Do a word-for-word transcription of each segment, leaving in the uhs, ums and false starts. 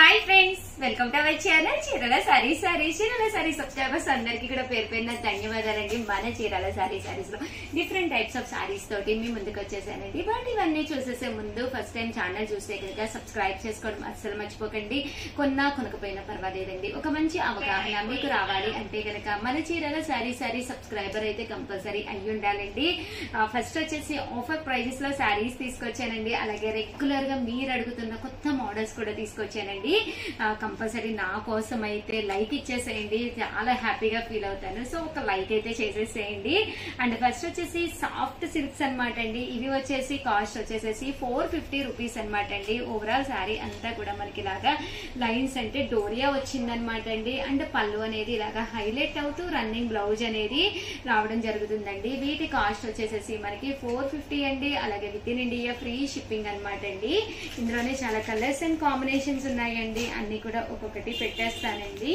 Hi friends, welcome to our channel Chirala sarees sorry Chirala saree subscribers అందరికీ కూడా పేరు పేరున ధన్యవాదాలండి। మన చీరాల సారీ సారీస్ లో డిఫరెంట్ టైప్స్ ఆఫ్ సారీస్ తోటి మీ ముందుకు వచ్చేసానండి। బట్ ఇవన్నీ చూసేసే ముందు ఫస్ట్ టైం ఛానల్ చూస్తే కనుక సబ్స్క్రైబ్ చేసుకోవడం అస్సలు మర్చిపోకండి। కొన్నా కొనకపోయినా పర్వాలేదండి, ఒక మంచి అవగాహన మీకు రావాలి అంటే కనుక మన చీరాల సారీ సారీ సబ్స్క్రైబర్ అయితే కంపల్సరీ అయ్యి ఉండాలండి। ఫస్ట్ వచ్చేసి ఆఫర్ ప్రైజెస్ లో సారీస్ తీసుకొచ్చానండి। అలాగే రెగ్యులర్ గా మీరు అడుగుతున్న కొత్త మోడల్స్ కూడా తీసుకొచ్చానండి। కంపల్సరీ నా కోసం అయితే లైక్ ఇచ్చేసేయండి, చాలా హ్యాపీగా ఫీల్ అవుతాను। సో ఒక లైక్ అయితే చేసేసేయండి। అండ్ ఫస్ట్ వచ్చేసి సాఫ్ట్ సిల్క్స్ అనమాట అండి। ఇవి వచ్చేసి కాస్ట్ వచ్చేసేసి ఫోర్ ఫిఫ్టీ రూపీస్ అనమాట అండి। ఓవరాల్ శారీ అంతా కూడా మనకి ఇలాగా లైన్స్ అంటే డోరియా వచ్చిందనమాట అండి। అండ్ పళ్ళు అనేది ఇలాగా హైలైట్ అవుతూ రన్నింగ్ బ్లౌజ్ అనేది రావడం జరుగుతుందండి। వీటి కాస్ట్ వచ్చేసేసి మనకి ఫోర్ ఫిఫ్టీ అండి। అలాగే within India free shipping అనమాట అండి। ఇందులోనే చాలా కలర్స్ అండ్ కాంబినేషన్స్ ఉన్నాయి అండి, అన్ని కూడా ఒక్కొక్కటి పెట్టేస్తానండి।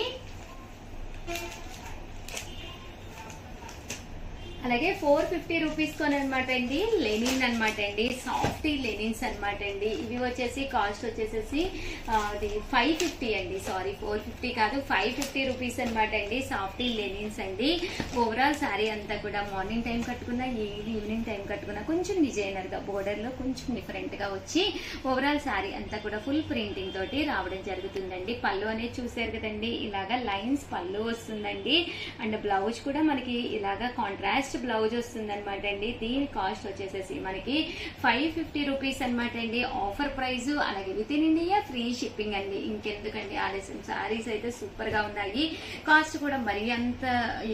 అలాగే ఫోర్ ఫిఫ్టీ రూపీస్ కొని అనమాట అండి। లెనిన్ అనమాట అండి, సాఫ్ట్ లెనిన్స్ అనమాట అండి। ఇవి వచ్చేసి కాస్ట్ వచ్చేసేసి అది ఫైవ్ ఫిఫ్టీ అండి, సారీ ఫోర్ ఫిఫ్టీ కాదు ఫైవ్ ఫిఫ్టీ రూపీస్ అనమాట అండి, సాఫ్ట్ లెనిన్స్ అండి। ఓవరాల్ శారీ అంతా కూడా మార్నింగ్ టైం కట్టుకున్నా ఈవినింగ్ టైం కట్టుకున్నా కొంచెం డిజైనర్ గా బోర్డర్ లో కొంచెం డిఫరెంట్ గా వచ్చి ఓవరాల్ శారీ అంతా కూడా ఫుల్ ప్రింటింగ్ తోటి రావడం జరుగుతుందండి। పళ్ళు అనేది చూసారు కదండి, ఇలాగా లైన్స్ పళ్ళు వస్తుందండి। అండ్ బ్లౌజ్ కూడా మనకి ఇలాగా కాంట్రాస్ట్ బ్లౌజ్ వస్తుంది అనమాట అండి। దీని కాస్ట్ వచ్చేసేసి మనకి ఫైవ్ ఫిఫ్టీ రూపీస్ అనమాట అండి, ఆఫర్ ప్రైస్। అలాగే within India free shipping అండి। ఇంకెందుకండి ఆలస్యం, సారీస్ అయితే సూపర్ గా ఉన్నాయి, కాస్ట్ కూడా మరీ అంత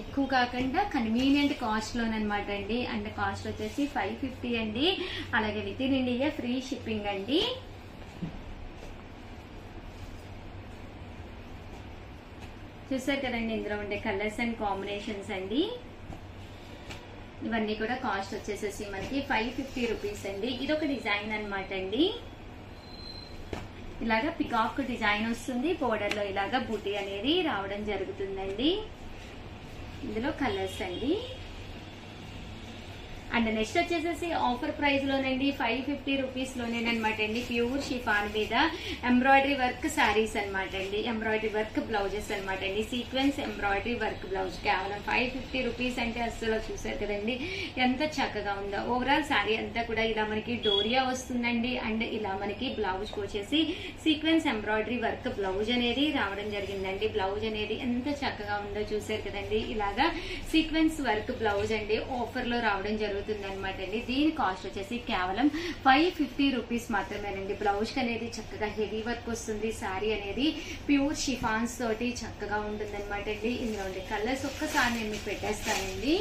ఎక్కువ కాకుండా కన్వీనియంట్ కాస్ట్ లోనమాట అండి। అండ్ కాస్ట్ వచ్చేసి ఫైవ్ ఫిఫ్టీ అండి, అలాగే within India free shipping అండి। చూసారు కదండి ఇందులో ఉండే కలర్స్ అండ్ కాంబినేషన్స్ అండి। ఇవన్నీ కూడా కాస్ట్ వచ్చేసేసి మనకి ఫైవ్ ఫిఫ్టీ రూపీస్ అండి। ఇదొక డిజైన్ అనమాట అండి, ఇలాగా పికాక్ డిజైన్ వస్తుంది, బోర్డర్ లో ఇలాగా బూటీ అనేది రావడం జరుగుతుందండి। ఇందులో కలర్స్ అండి। అండ్ నెక్స్ట్ వచ్చేసేసి ఆఫర్ ప్రైస్ లోనండి, ఫైవ్ ఫిఫ్టీ రూపీస్ లోనేనమాట అండి। ప్యూర్ షిఫాన్ మీద ఎంబ్రాయిడరీ వర్క్ శారీస్ అనమాట అండి, ఎంబ్రాయిడరీ వర్క్ బ్లౌజెస్ అనమాట అండి, సీక్వెన్స్ ఎంబ్రాయిడరీ వర్క్ బ్లౌజ్ కేవలం ఫైవ్ ఫిఫ్టీ రూపీస్ అంటే అస్సలు చూసారు కదండి ఎంత చక్కగా ఉందో। ఓవరాల్ శారీ అంతా కూడా ఇలా మనకి డోరియా వస్తుందండి. అండ్ ఇలా మనకి బ్లౌజ్ వచ్చేసి సీక్వెన్స్ ఎంబ్రాయిడరీ వర్క్ బ్లౌజ్ అనేది రావడం జరిగిందండి। బ్లౌజ్ అనేది ఎంత చక్కగా ఉందో చూసారు కదండి, ఇలాగా సీక్వెన్స్ వర్క్ బ్లౌజ్ అండి ఆఫర్ లో రావడం జరుగుతుంది అనమాట అండి। దీని కాస్ట్ వచ్చేసి కేవలం ఫైవ్ ఫిఫ్టీ రూపీస్ మాత్రమేనండి। బ్లౌజ్ అనేది చక్కగా హెవీ వర్క్ వస్తుంది, శారీ అనేది ప్యూర్ షిఫాన్స్ తోటి చక్కగా ఉంటుంది అనమాట అండి। ఇందులో ఉండే కలర్స్ ఒక్కసారి నేను మీకు పెట్టేస్తానండి।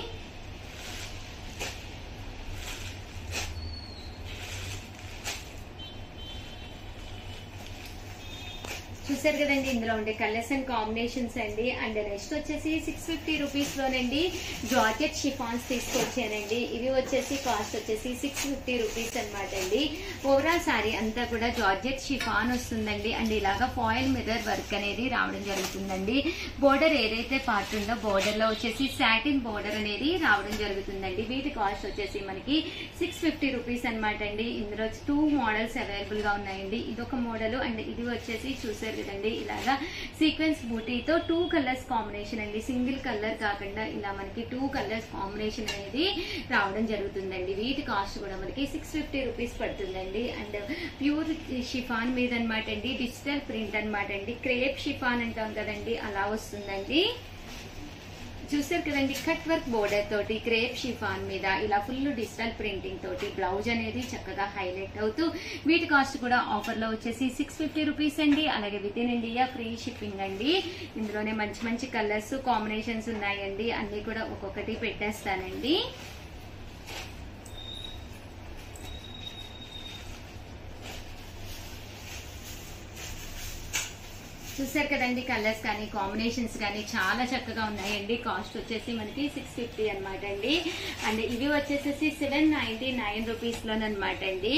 చూసారు కదండి ఇందులో ఉండే కలర్స్ అండ్ కాంబినేషన్స్ అండి। అండ్ నెక్స్ట్ వచ్చేసి సిక్స్ ఫిఫ్టీ రూపీస్ లోనండి జార్జెట్ షిఫాన్స్ తీసుకొచ్చానండి। ఇవి వచ్చేసి కాస్ట్ వచ్చేసి సిక్స్ ఫిఫ్టీ రూపీస్ అనమాట అండి। ఓవరాల్ శారీ అంతా కూడా జార్జెట్ షిఫాన్ వస్తుందండి. అండ్ ఇలాగా ఫాయిల్ మిర్రర్ వర్క్ అనేది రావడం జరుగుతుందండి. బోర్డర్ ఏదైతే పార్ట్ ఉందో బోర్డర్ లో వచ్చేసి సాటిన్ బోర్డర్ అనేది రావడం జరుగుతుందండి. వీటి కాస్ట్ వచ్చేసి మనకి సిక్స్ ఫిఫ్టీ రూపీస్ అనమాట అండి। ఇందులో టూ మోడల్స్ అవైలబుల్ గా ఉన్నాయండి, ఇదొక మోడల్ అండ్ ఇది వచ్చేసి చూసారు అండి ఇలాగా సీక్వెన్స్ బూటీతో టూ కలర్స్ కాంబినేషన్ అండి, సింగిల్ కలర్ కాకుండా ఇలా మనకి టూ కలర్స్ కాంబినేషన్ అనేది రావడం జరుగుతుందండి। వీటి కాస్ట్ కూడా మనకి సిక్స్ ఫిఫ్టీ రూపీస్ పడుతుందండి। అండ్ ప్యూర్ షిఫాన్ మీద అనమాట అండి, డిజిటల్ ప్రింట్ అనమాట అండి, క్రేప్ షిఫాన్ అంటాం కదండి అలా వస్తుందండి। చూసారు కదండి కట్ వర్క్ బోర్డర్ తోటి క్రేప్ షిఫాన్ మీద ఇలా ఫుల్ డిజిటల్ ప్రింటింగ్ తోటి బ్లౌజ్ అనేది చక్కగా హైలైట్ అవుతూ వీటి కాస్ట్ కూడా ఆఫర్ లో వచ్చేసి సిక్స్ ఫిఫ్టీ రూపీస్ అండి. అలాగే within India free shipping అండి। ఇందులోనే మంచి మంచి కలర్స్ కాంబినేషన్స్ ఉన్నాయండి, అన్ని కూడా ఒక్కొక్కటి పెట్టేస్తానండి। చూశారు కదండి కలర్స్ కానీ కాంబినేషన్స్ కానీ చాలా చక్కగా ఉన్నాయండి. కాస్ట్ వచ్చేసి మనకి సిక్స్ ఫిఫ్టీ అనమాట అండి. అండ్ ఇవి వచ్చేసేసి సెవెన్ నైన్టీ నైన్ రూపీస్ లోనమాట అండి.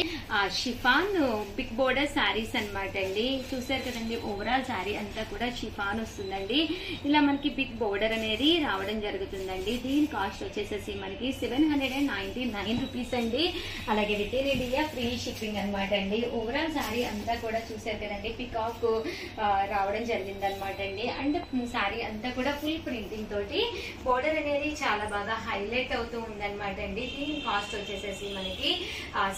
షిఫాన్ బిగ్ బోర్డర్ శారీస్ అనమాట అండి. చూసారు కదండి ఓవరాల్ శారీ అంతా కూడా షిఫాన్ వస్తుందండి. ఇలా మనకి బిగ్ బోర్డర్ అనేది రావడం జరుగుతుందండి. దీని కాస్ట్ వచ్చేసేసి మనకి seven hundred and ninety nine rupees అండి. అలాగే within India free shipping అనమాట అండి. ఓవరాల్ శారీ అంతా కూడా చూసారు కదండి పికాక్ రావడం జరిగింది అనమాట అండి. అండ్ శారీ అంతా కూడా ఫుల్ ప్రింటింగ్ తోటి బోర్డర్ అనేది చాలా బాగా హైలైట్ అవుతూ ఉందనమాట అండి. దీని కాస్ట్ వచ్చేసేసి మనకి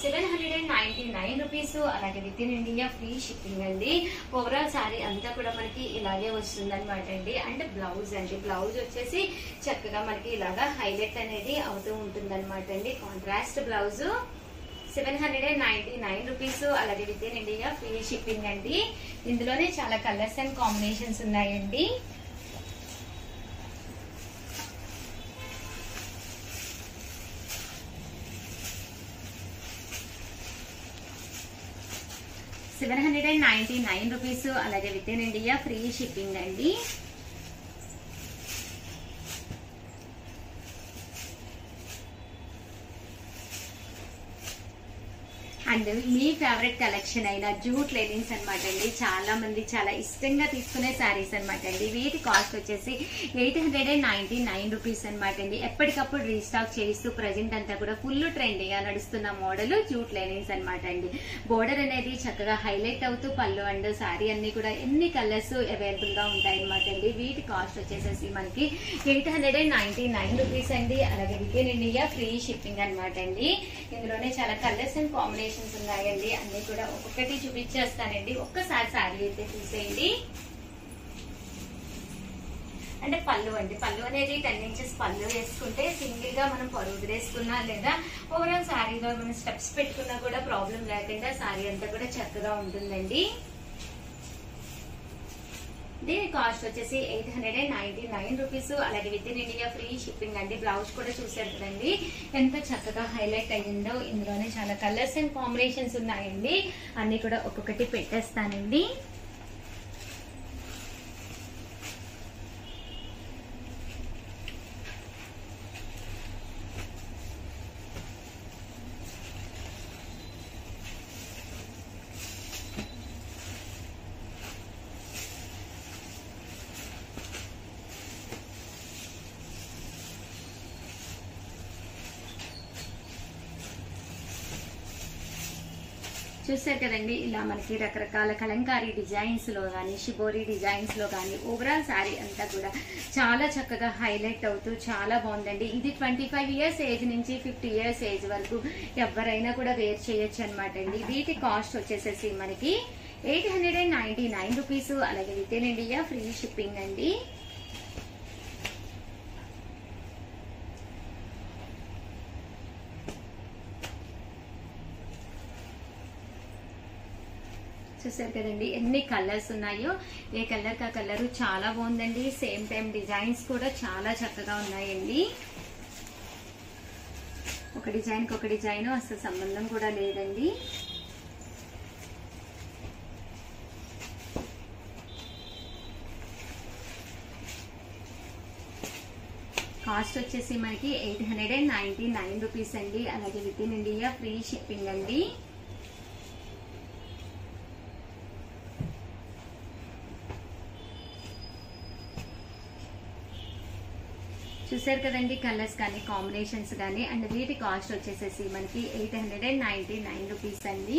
seven hundred and ninety nine rupees. అలాగే within India free shipping అండి. ఓవరాల్ శారీ అంతా కూడా మనకి ఇలాగే వస్తుందనమాట అండి. అండ్ బ్లౌజ్ అండి, బ్లౌజ్ వచ్చేసి చక్కగా మనకి ఇలాగా హైలైట్ అనేది అవుతూ ఉంటుందన్నమాట అండి. Contrast blouse seven hundred and ninety nine rupees. అలాగే within India free shipping అండి. ఇందులోనే చాలా కలర్స్ అండ్ కాంబినేషన్స్ ఉన్నాయండి. Seven hundred and ninety nine rupees. అలాగే within India free shipping అండి. అండ్ మీ ఫేవరెట్ కలెక్షన్ అయిన జూట్ లెనిన్స్ అనమాట అండి. చాలా మంది చాలా ఇష్టంగా తీసుకునే శారీస్ అనమాట అండి. వీటి కాస్ట్ వచ్చేసి eight hundred and ninety nine rupees అనమాట అండి. ఎప్పటికప్పుడు రీస్టాక్ చేస్తూ ప్రజెంట్ అంతా కూడా ఫుల్ ట్రెండీగా నడుస్తున్న మోడల్ జూట్ లెనిన్స్ అనమాట అండి. బోర్డర్ అనేది చక్కగా హైలైట్ అవుతూ పళ్ళు అండ్ శారీ అన్ని కూడా ఎన్ని కలర్స్ అవైలబుల్ గా ఉంటాయి అనమాట అండి. వీటి కాస్ట్ వచ్చేసేసి మనకి eight hundred and ninety nine rupees అండి. అలాగే within India free shipping అనమాట అండి. ఇందులోనే చాలా కలర్స్ అండ్ కాంబినేషన్ ఉన్నాయండి. అన్ని కూడా ఒక్కొక్కటి చూపించేస్తానండి. ఒక్కసారి శారీ అయితే చూసేయండి. అంటే పళ్ళు అండి, పళ్ళు అనేది టెన్ ఇంచెస్ పళ్ళు వేసుకుంటే సింగిల్ గా మనం పరువు వేసుకున్నా లేదా ఓవరాల్ శారీలో మనం స్టెప్స్ పెట్టుకున్నా కూడా ప్రాబ్లం లేకుండా శారీ అంతా కూడా చక్కగా ఉంటుందండి. దీని కాస్ట్ వచ్చేసి eight hundred and ninety nine rupees. అలాగే within India free shipping అండి. బ్లౌజ్ కూడా చూసారు కదండి ఎంత చక్కగా హైలైట్ అయ్యిందో. ఇందులోనే చాలా కలర్స్ అండ్ కాంబినేషన్స్ ఉన్నాయండి. అన్ని కూడా ఒక్కొక్కటి పెట్టేస్తానండి. చూసారు కదండి ఇలా మనకి రకరకాల కలంకారీ డిజైన్స్ లో కానీ షిబోరీ డిజైన్స్ లో కానీ ఓవరాల్ శారీ అంతా కూడా చాలా చక్కగా హైలైట్ అవుతూ చాలా బాగుందండి. ఇది ట్వంటీ ఫైవ్ ఇయర్స్ ఏజ్ నుంచి ఫిఫ్టీ ఇయర్స్ ఏజ్ వరకు ఎవరైనా కూడా వేర్ చేయొచ్చు అనమాట అండి. వీటి కాస్ట్ వచ్చేసేసి మనకి eight hundred and ninety nine rupees. అలాగే within India free shipping అండి. చూసారు కదండి ఎన్ని కలర్స్ ఉన్నాయో. ఏ కలర్ కా కలర్ చాలా బాగుందండి. సేమ్ టైం డిజైన్స్ కూడా చాలా చక్కగా ఉన్నాయండి. ఒక డిజైన్కి ఒక డిజైన్ అసలు సంబంధం కూడా లేదండి. కాస్ట్ వచ్చేసి మనకి eight hundred and ninety nine rupees అండి. అలాగే within India free shipping అండి. చూసారు కదండి కలర్స్ కానీ కాంబినేషన్స్ కానీ. అండ్ వీటి కాస్ట్ వచ్చేసేసి మనకి eight hundred and ninety nine rupees అండి.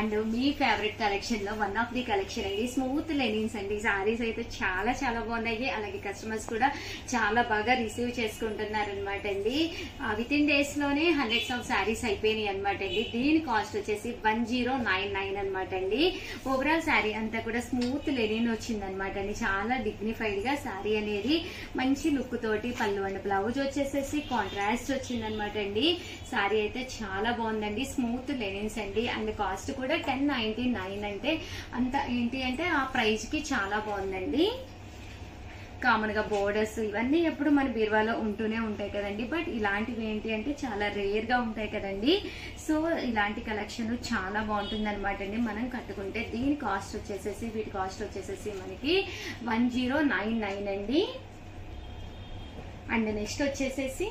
అండ్ మీ ఫేవరెట్ కలెక్షన్ లో వన్ ఆఫ్ ది కలెక్షన్ అండి స్మూత్ లెనిన్స్ అండి. సారీస్ అయితే చాలా చాలా బాగున్నాయి. అలాగే కస్టమర్స్ కూడా చాలా బాగా రిసీవ్ చేసుకుంటున్నారు అనమాట అండి. విత్ ఇన్ డేస్ లోనే హండ్రెడ్స్ ఆఫ్ శారీస్ అయిపోయినాయి అనమాట అండి. దీని కాస్ట్ వచ్చేసి వన్ జీరో నైన్ నైన్ అనమాట అండి. ఓవరాల్ శారీ అంతా కూడా స్మూత్ లెనిన్ వచ్చింది అనమాట అండి. చాలా డిగ్నిఫైడ్ గా శారీ అనేది మంచి లుక్ తోటి పళ్ళు అండి. బ్లౌజ్ వచ్చేసేసి కాంట్రాస్ట్ వచ్చింది అనమాట అండి. శారీ అయితే చాలా బాగుందండి. స్మూత్ లెనిన్స్ అండి. అండ్ కాస్ట్ కూడా టెన్ నైన్టీ నైన్ అంటే అంత ఏంటి అంటే ఆ ప్రైస్ కి చాలా బాగుందండి. కామన్ గా బోర్డర్స్ ఇవన్నీ ఎప్పుడు మన బీరువాలో ఉంటూనే ఉంటాయి కదండి. బట్ ఇలాంటివి ఏంటి అంటే చాలా రేర్ గా ఉంటాయి కదండి. సో ఇలాంటి కలెక్షన్ చాలా బాగుంటుంది అనమాట అండి. మనం కట్టుకుంటే దీని కాస్ట్ వచ్చేసేసి వీటి కాస్ట్ వచ్చేసేసి మనకి వన్ జీరో నైన్ నైన్ అండి. అండ్ నెక్స్ట్ వచ్చేసేసి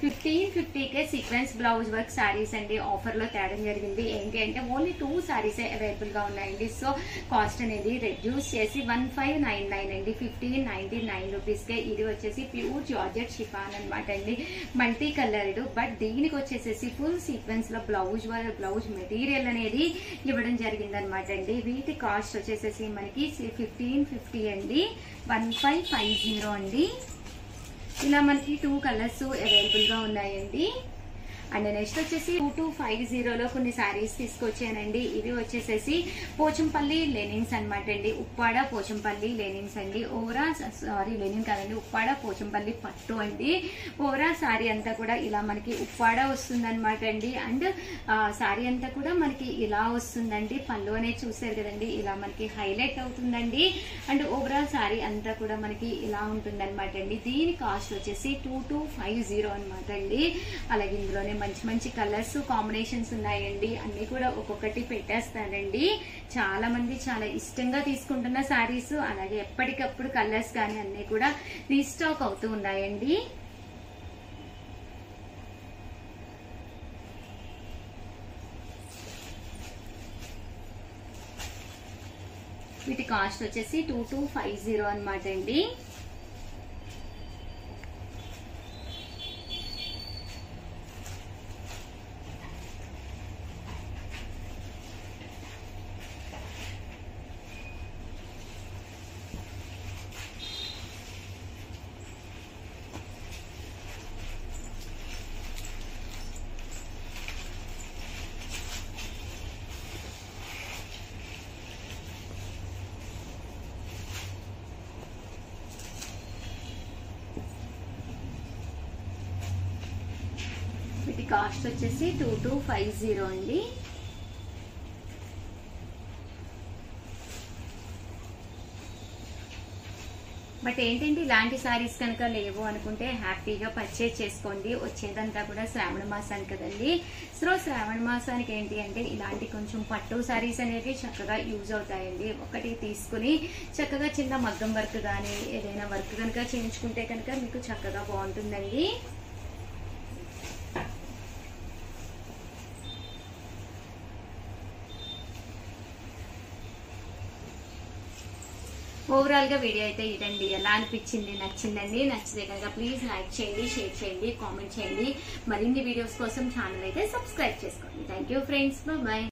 ఫిఫ్టీన్ ఫిఫ్టీకే సీక్వెన్స్ బ్లౌజ్ వర్క్ శారీస్ అండి ఆఫర్లో తేడం జరిగింది. ఏంటి అంటే ఓన్లీ టూ శారీసే అవైలబుల్గా ఉన్నాయండి. సో కాస్ట్ అనేది రెడ్యూస్ చేసి వన్ ఫైవ్ నైన్ నైన్ అండి, ఫిఫ్టీన్ నైన్టీ నైన్ రూపీస్కే. ఇది వచ్చేసి ప్యూర్ జార్జెట్ షిఫాన్ అనమాట అండి, మల్టీ కలర్డ్. బట్ దీనికి వచ్చేసేసి ఫుల్ సీక్వెన్స్లో బ్లౌజ్ వర్క్ బ్లౌజ్ మెటీరియల్ అనేది ఇవ్వడం జరిగింది అనమాట అండి. వీటి కాస్ట్ వచ్చేసేసి మనకి ఫిఫ్టీన్ ఫిఫ్టీ అండి, వన్ ఫైవ్ ఫైవ్ జీరో అండి. ఇలా మనకి టూ కలర్స్ అవైలబుల్గా ఉన్నాయండి. అండ్ నెక్స్ట్ వచ్చేసి టూ టూ ఫైవ్ జీరోలో కొన్ని శారీస్ తీసుకొచ్చానండి. ఇవి వచ్చేసేసి పోచంపల్లి లెనిన్స్ అనమాట అండి, ఉప్పాడ పోచంపల్లి లెనిన్స్ అండి. ఓవరా సారీ లెనిన్ కాదండి, ఉప్పాడ పోచంపల్లి పట్టు అండి. ఓవరా శారీ అంతా కూడా ఇలా మనకి ఉప్పాడ వస్తుందన్నమాట అండి. అండ్ శారీ అంతా కూడా మనకి ఇలా వస్తుందండి. పళ్ళు అనేది చూసారు కదండి, ఇలా మనకి హైలైట్ అవుతుందండి. అండ్ ఓవరా శారీ అంతా కూడా మనకి ఇలా ఉంటుందన్నమాట అండి. దీని కాస్ట్ వచ్చేసి టూ టూ ఫైవ్ జీరో అనమాట అండి. అలాగే ఇందులోనే మంచి మంచి కలర్స్ కాంబినేషన్స్ ఉన్నాయండి. అన్నీ కూడా ఒక్కొక్కటి పెట్టేస్తానండి. చాలా మంది చాలా ఇష్టంగా తీసుకుంటున్న శారీస్, అలాగే ఎప్పటికప్పుడు కలర్స్ కానీ అన్నీ కూడా రీస్టాక్ అవుతూ ఉన్నాయండి. వీటి కాస్ట్ వచ్చేసి టూ టూ ఫైవ్ జీరో అనమాట అండి. కాస్ట్ వచ్చేసి టూ టూ ఫైవ్ జీరో అండి. బట్ ఏంటంటే ఇలాంటి శారీస్ కనుక లేవు అనుకుంటే హ్యాపీగా పర్చేజ్ చేసుకోండి. వచ్చేదంతా కూడా శ్రావణ మాసానికి కదండి. సో శ్రావణ మాసానికి ఏంటి అంటే ఇలాంటి కొంచెం పట్టు శారీస్ అనేవి చక్కగా యూజ్ అవుతాయండి. ఒకటి తీసుకుని చక్కగా చిన్న మగ్గం వర్క్ కానీ ఏదైనా వర్క్ కనుక చేయించుకుంటే కనుక మీకు చక్కగా బాగుంటుందండి. ఓవరాల్గా వీడియో అయితే ఇదండి. ఎలా అనిపించింది? నచ్చిందండి? నచ్చితే కనుక ప్లీజ్ లైక్ చేయండి, షేర్ చేయండి, కామెంట్ చేయండి. మరిన్ని వీడియోస్ కోసం ఛానల్ అయితే సబ్స్క్రైబ్ చేసుకోండి. Thank you friends, bye.